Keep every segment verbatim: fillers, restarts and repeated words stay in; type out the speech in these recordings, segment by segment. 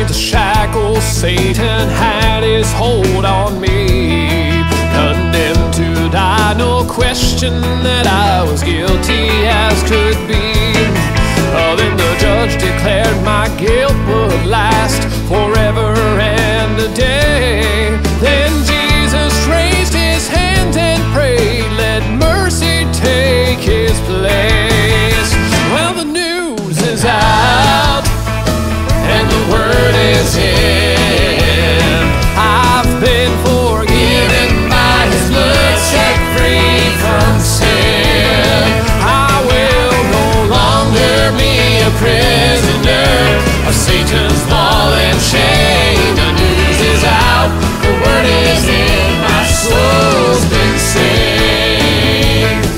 free to shackles, Satan had his hold on me. Condemned to die, no question that I was guilty as could be. Oh, then the judge declared my guilt would last forever and a day. Then Jesus raised his hands and prayed, let mercy take his place. Well, the news is out and the word is in. I've been forgiven by his blood, set free from sin. I will no longer be a prisoner of Satan's law and chain. The news is out, the word is in. My soul's been saved.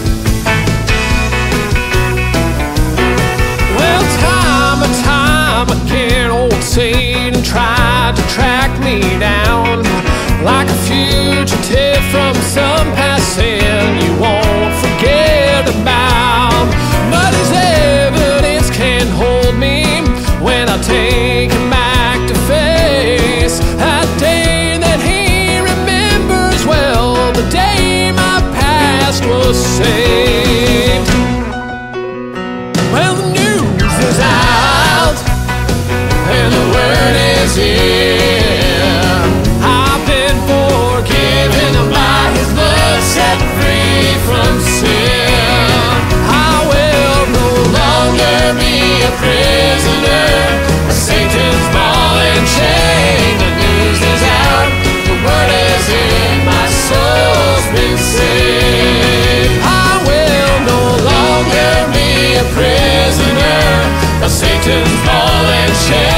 Well, time and time again, old Satan tried to track me down. Like a fugitive from some past sin you won't forget about. But his evidence can't hold me when I take him back to face that day that he remembers well, the day my past was saved. Well, the news is out and the word is in. I've been forgiven by his blood, set free from sin. I will no longer be a prisoner of Satan's ball and chain. The news is out, the word is in. My soul's been saved. I will no longer be a prisoner of Satan's ball and chain.